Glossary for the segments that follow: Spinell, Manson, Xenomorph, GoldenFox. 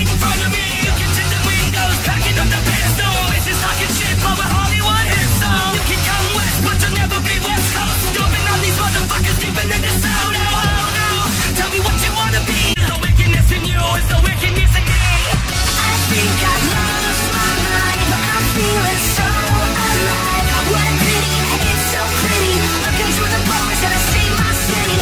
right in front of me. Looking to the windows, packing up the pistol. This is talking shit for a Hollywood hit song. You can come west, but you'll never be West Coast. Dumping on these motherfuckers deeper than the sound. Oh, no, tell me what you wanna be. The wickedness in you is the wickedness in me. I think I've lost my mind, but I'm feeling so alive. What a pity, it's so pretty. Looking through the bars and I see my city.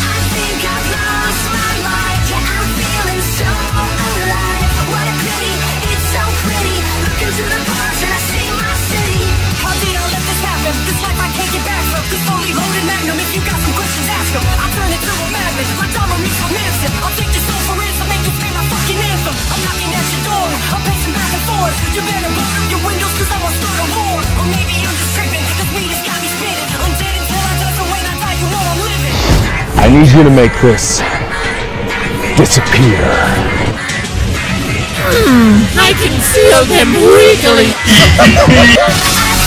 I think I've lost my mind, yeah, I'm feeling so alive. What a pity, it's so pretty. Looking through the bars and I see my city. How did I let this happen? This life I can't get back from. This only loaded magnum, if you got some questions, ask them. I turn into a magnet, my dollar meets with Manson. I'll take your soul for ransom, make you pay my fucking anthem. I'm knocking at your door, I'm pacing back and forth. You better blow through your windows, cause I'm gonna start a war. Or maybe I'm just tripping, this weed has got me spinning. I'm dead until I die, so when I die, you know I'm living. I need you to make this disappear. I can feel them wiggling.